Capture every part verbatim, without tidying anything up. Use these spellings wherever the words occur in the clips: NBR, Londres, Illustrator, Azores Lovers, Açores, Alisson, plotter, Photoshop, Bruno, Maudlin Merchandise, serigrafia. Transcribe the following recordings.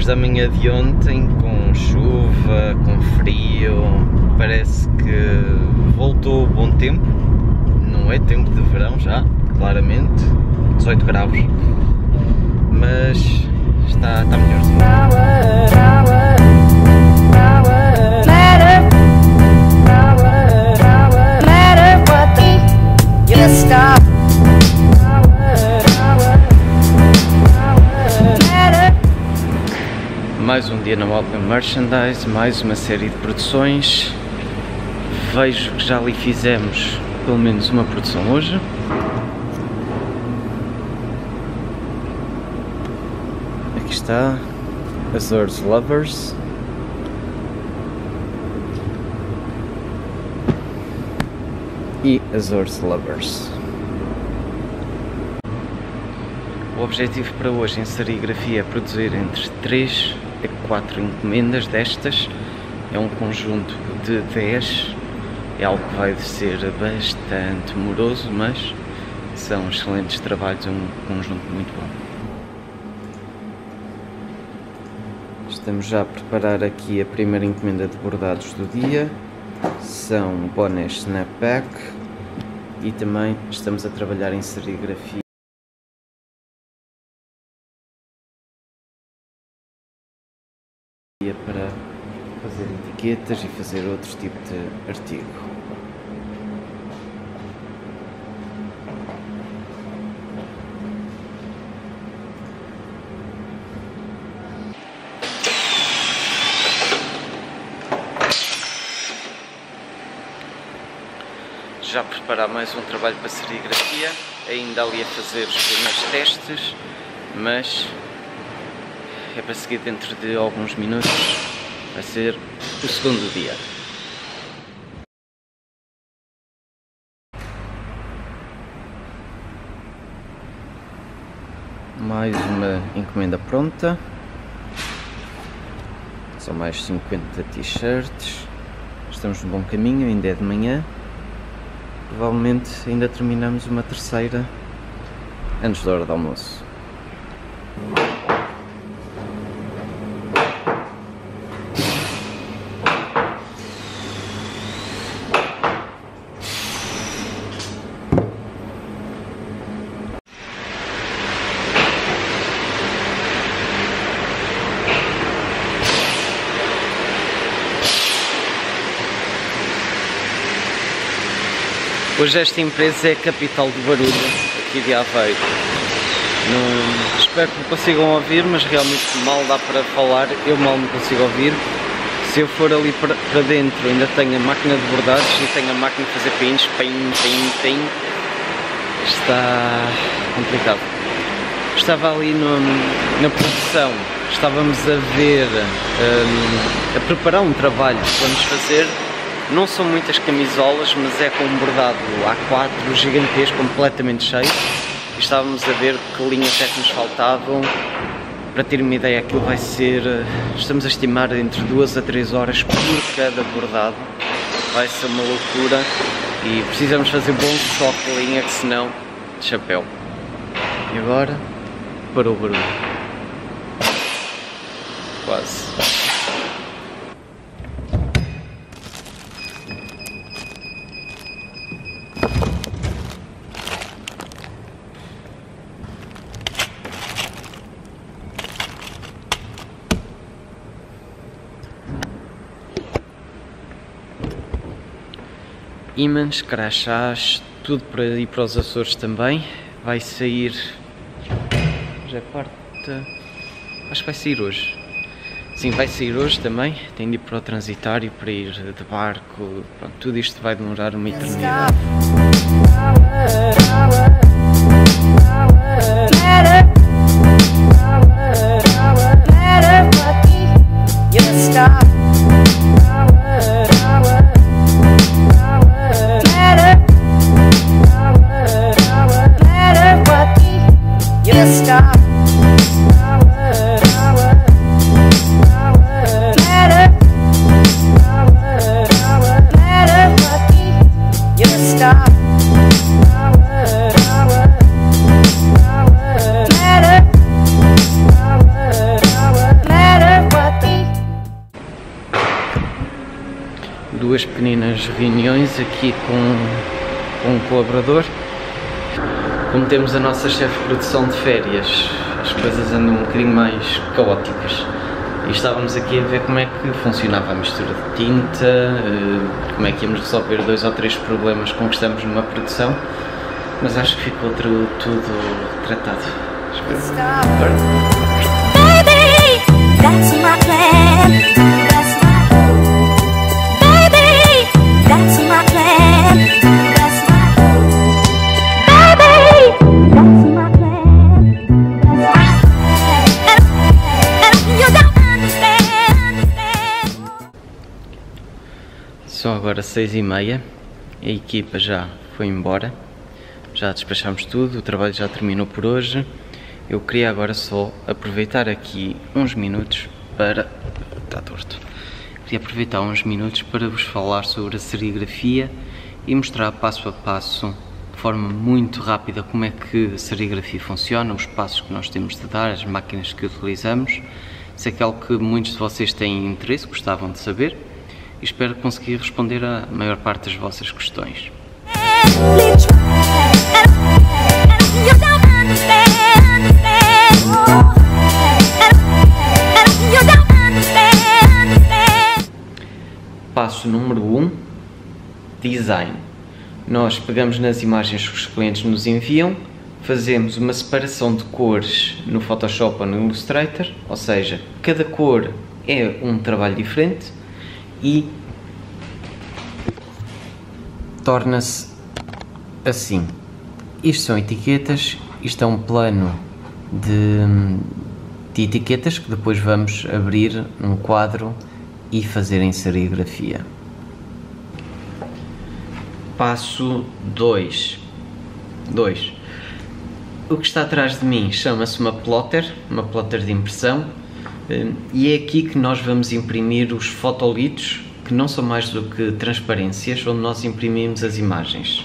depois da manhã de ontem, com chuva, com frio, parece que voltou o bom tempo, não é tempo de verão já, claramente, dezoito graus, mas está, está melhorzinho. Mais um dia na Maudlin Merchandise, mais uma série de produções. Vejo que já ali fizemos pelo menos uma produção hoje. Aqui está, Azores Lovers. E Azores Lovers. O objetivo para hoje em serigrafia é produzir entre três a quatro encomendas destas. É um conjunto de dez, é algo que vai ser bastante moroso, mas são excelentes trabalhos, é um conjunto muito bom. Estamos já a preparar aqui a primeira encomenda de bordados do dia, são bonés snapback, e também estamos a trabalhar em serigrafia. Para fazer etiquetas e fazer outro tipo de artigo. Já preparar mais um trabalho para serigrafia, ainda ali a fazer os primeiros testes, mas é para seguir dentro de alguns minutos, vai ser o segundo dia. Mais uma encomenda pronta, são mais cinquenta t-shirts, estamos no bom caminho, ainda é de manhã, provavelmente ainda terminamos uma terceira antes da hora do almoço. Hoje esta empresa é a capital do barulho, aqui de Aveiro. Não, espero que me consigam ouvir, mas realmente mal dá para falar, eu mal me consigo ouvir. Se eu for ali para, para dentro, ainda tenho a máquina de bordados e tenho a máquina de fazer pins, pin, pin, pin. Está complicado. Estava ali no, na produção, estávamos a ver, um, a preparar um trabalho que vamos fazer. Não são muitas camisolas, mas é com um bordado A quatro gigantesco, completamente cheio. E estávamos a ver que linhas é que nos faltavam. Para ter uma ideia, aquilo vai ser, estamos a estimar entre duas a três horas por cada bordado. Vai ser uma loucura e precisamos fazer bom stock de linha, que senão, de chapéu. E agora, para o barulho. Quase. Imãs, crachás, tudo para ir para os Açores também. Vai sair. Já é quarta. Acho que vai sair hoje. Sim, vai sair hoje também. Tem de ir para o transitário, para ir de barco. Pronto, tudo isto vai demorar uma eternidade. pequeninas reuniões aqui com, com um colaborador. Como temos a nossa chefe de produção de férias, as coisas andam um bocadinho mais caóticas. E estávamos aqui a ver como é que funcionava a mistura de tinta, como é que íamos resolver dois ou três problemas que conquistamos numa produção, mas acho que ficou tudo, tudo tratado. São agora seis e meia, a equipa já foi embora, já despachámos tudo, o trabalho já terminou por hoje. Eu queria agora só aproveitar aqui uns minutos para... está torto. Queria aproveitar uns minutos para vos falar sobre a serigrafia e mostrar passo a passo, de forma muito rápida, como é que a serigrafia funciona, os passos que nós temos de dar, as máquinas que utilizamos. Isso é algo que muitos de vocês têm interesse, gostavam de saber. E espero conseguir responder à maior parte das vossas questões. Passo número um, design. Nós pegamos nas imagens que os clientes nos enviam, fazemos uma separação de cores no Photoshop ou no Illustrator, ou seja, cada cor é um trabalho diferente, e torna-se assim. Isto são etiquetas, isto é um plano de, de etiquetas que depois vamos abrir um quadro e fazer em serigrafia. Passo dois. O que está atrás de mim chama-se uma plotter, uma plotter de impressão. E é aqui que nós vamos imprimir os fotolitos, que não são mais do que transparências, onde nós imprimimos as imagens.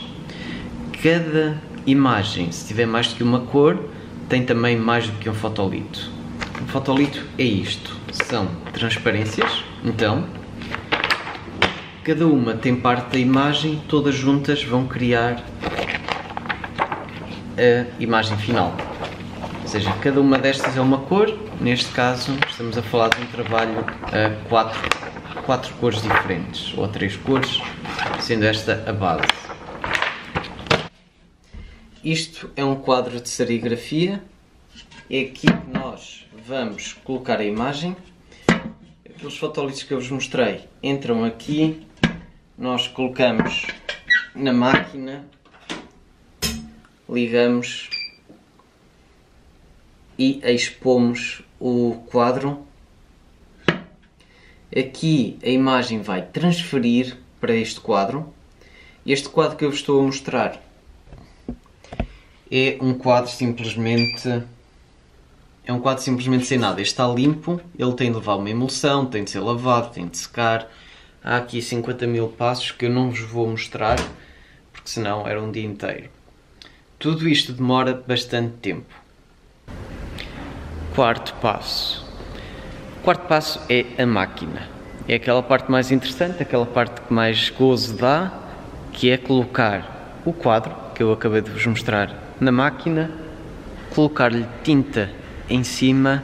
Cada imagem, se tiver mais do que uma cor, tem também mais do que um fotolito. Um fotolito é isto, são transparências, então, cada uma tem parte da imagem, todas juntas vão criar a imagem final. Ou seja, cada uma destas é uma cor, neste caso estamos a falar de um trabalho a quatro, quatro cores diferentes, ou a três cores, sendo esta a base. Isto é um quadro de serigrafia, é aqui que nós vamos colocar a imagem. Aqueles fotolitos que eu vos mostrei entram aqui, nós colocamos na máquina, ligamos e expomos o quadro. Aqui a imagem vai transferir para este quadro. Este quadro que eu vos estou a mostrar é um quadro simplesmente é um quadro simplesmente sem nada. Este está limpo, ele tem de levar uma emulsão, tem de ser lavado, tem de secar. Há aqui cinquenta mil passos que eu não vos vou mostrar, porque senão era um dia inteiro. Tudo isto demora bastante tempo. Quarto passo. O quarto passo é a máquina. É aquela parte mais interessante, aquela parte que mais gozo dá, que é colocar o quadro, que eu acabei de vos mostrar, na máquina, colocar-lhe tinta em cima,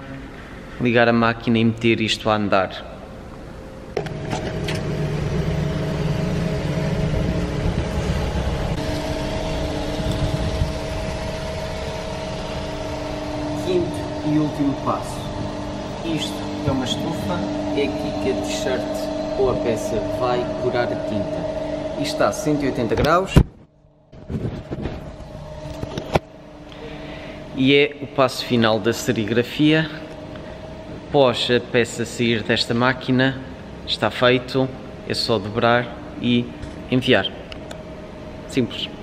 ligar a máquina e meter isto a andar. E último passo, isto é uma estufa, é aqui que a t-shirt ou a peça vai curar a tinta. Isto está a cento e oitenta graus e é o passo final da serigrafia. Após a peça sair desta máquina, está feito, é só dobrar e enviar. Simples.